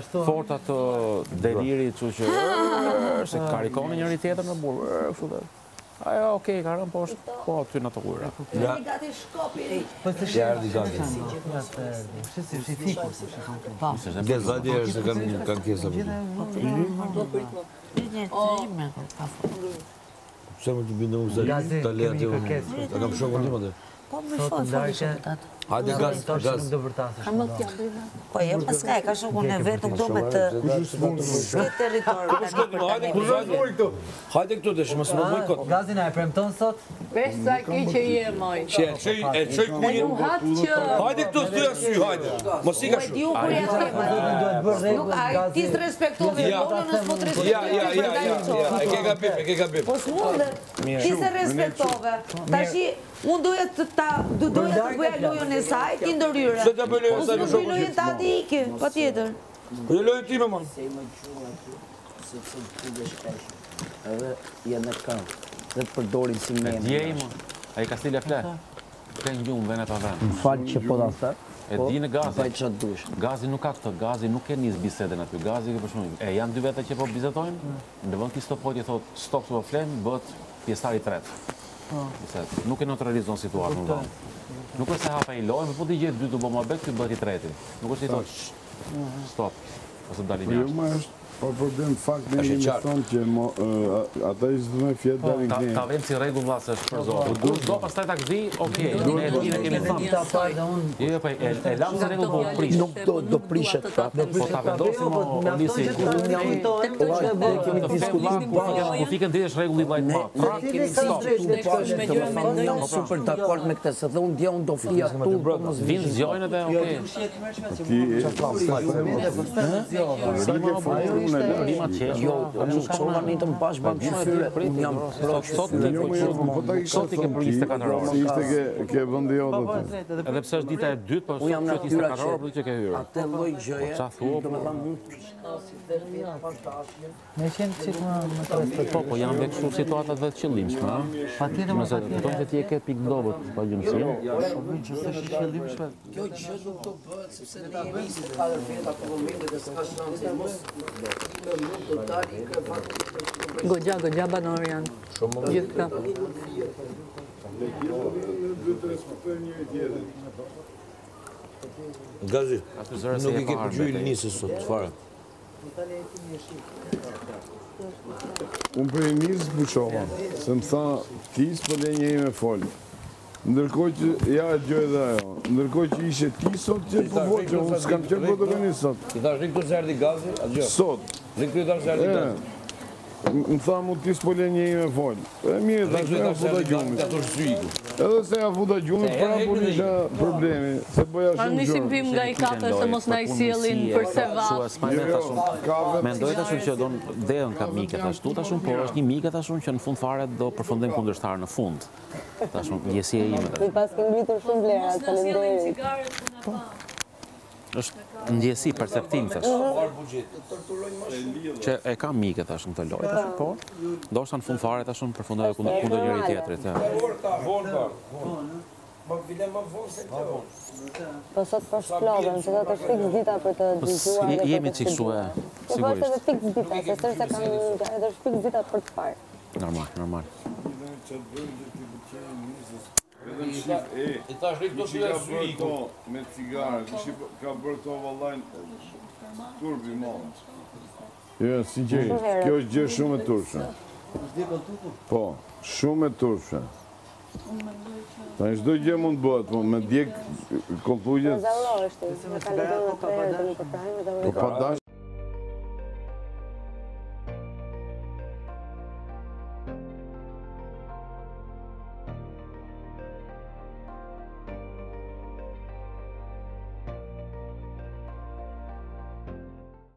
Fort ato deliri çuçi se karikoni njëri tjetër në burr, kështu dhe. Ajo, okay, ka rënë poshtë, po aty në të ujëra. Ja, gati Shkopi i ri. Po të shihni gati. Si si si fikus, si kanë. Po. Dhe zati është kanë kesa. Po. Pse më të bindon zati talenti unë. Ta kam shohur ndihmë atë. Po më shoh. Hajde gaz, gaz. Po e paska e ka shokun e vet, këtu me të territor. Hajde këtu tash, mos më bëj kot. Gazin e premton sot. Vesh sa keq që je moj. E çoj kujin. Hajde këtu ty asy, hajde. Mos i ka shok. Nuk ai ti respektove vonën, mos mot respektove. Ja. E ke gapi, Po smundë. Ti se respektove. Tashi unë duhet të bëja lojën e saj, ti ndëryrë. Ço të bëj lojën saj më shumë. Unë lojën tati ikë, patjetër. Po lojën time më. Edhe janë në kamp. Dhe të përdorin si mend. Djej më. Ai ka stilë flet. Ka ngjum vënë pa vend. M'fal që po ta them. E di në gazi. Gazi nuk ka këtë, gazi nuk e nis bisedën aty. Gazi që për shkak e janë dy veta që po bisedojnë. Në vend që stopoj i thot, stop po flen, bëhet pjesëtar i tretë. Nuk e neutralizon situatën. Nuk është se hapa i lojë, po ti gjet dy të bëjmë mohabet, ti bëhet i treti. Nuk është i thotë stop. Ose dalin jashtë. Jo, më është po problem fakt më i thon që ata i zënë fjet dalin këtu. Ta vëmë si rregull vllazë është për zot. Do të do pastaj takzi, okay. Ne kemi thënë ta pa dhe unë. Jo, po e lam se rregull po prish. Nuk do prishet. Po ta vendosim në nisi. Ne kemi diskutuar ku fikën drejtë rregulli vllajt. Pra kemi stop. Jam super dakord me këtë se dhe unë dje unë do flia këtu. Vin zjojnë edhe okay. Eu sunt la niște bășbăg și am proștot de proștot că priste cataror. Că vândi eu tot. Edhe pse është dita e dytë, po është 24 orë për të ka hyrë. Atë lloj gjëje, domethënë mund të shtosi dermia fantastike. Ne jemi çik më të popo, janë me këto situata të qëllimshme. Patjetër mos e kupton se ti e ke pikë dobët pa gjymsim. Shumë gjë është qëllimshme. Kjo gjë nuk do bëhet sepse ta bëjmë si ka vetë apo momente që s'ka shanse mos. Gogja banor janë. Gjithka. Gazi, nuk i ke përgjujnë nisës sot, fare. Unë për e nisë buqova, se më tha, ti së për e njëjë me folë. Ndërkoj që, ja e gjoj dhe ajo, ndërkoj që ishe ti sot që të përvoj që unë s'kam qërë këtë të një sot. I thash, rikëtur se erdi gazi, a gjoj? Sot. Rikëtur i thash se erdi gazi. Më thamu ti s'pole një i me folë. E mire thash, e a fuda gjumit. Edhe se a fuda gjumit, pra për isha problemi, se bëja shumë gjumit. A nishim pim nga i kafe, se mos nga i sielin përse va. Mendoj të shumë që do në dejën ka mike të ashtu, të shumë, por është një mike të shumë që në fund fare do përfundojmë kundërshtar në fund. Të shumë, jesi e ime. Dhe pas këmë bitur shumë blerat, falemderit. Është ndjesi, perceptim, thash. Që e kam mike, thash, në të lojë, thash, po. Do shta në fund fare, thash, në përfundoj kundër njëri tjetërit, ja. Po sot përshplovën, që do të fix dita për të dëgjuar. Jemi ciksua, sigurisht. Po sot fix dita, se sërse kam edhe fix dita për të parë. Normal. E ta shrik do të suiko me cigare, ka bërë këto vallajnë turbi malë. Jo, sinqerisht, kjo është gjë shumë e turshme. Po, shumë e turshme. Ta çdo gjë mund të bëhet, po me djeg konfuzje. Po pa dash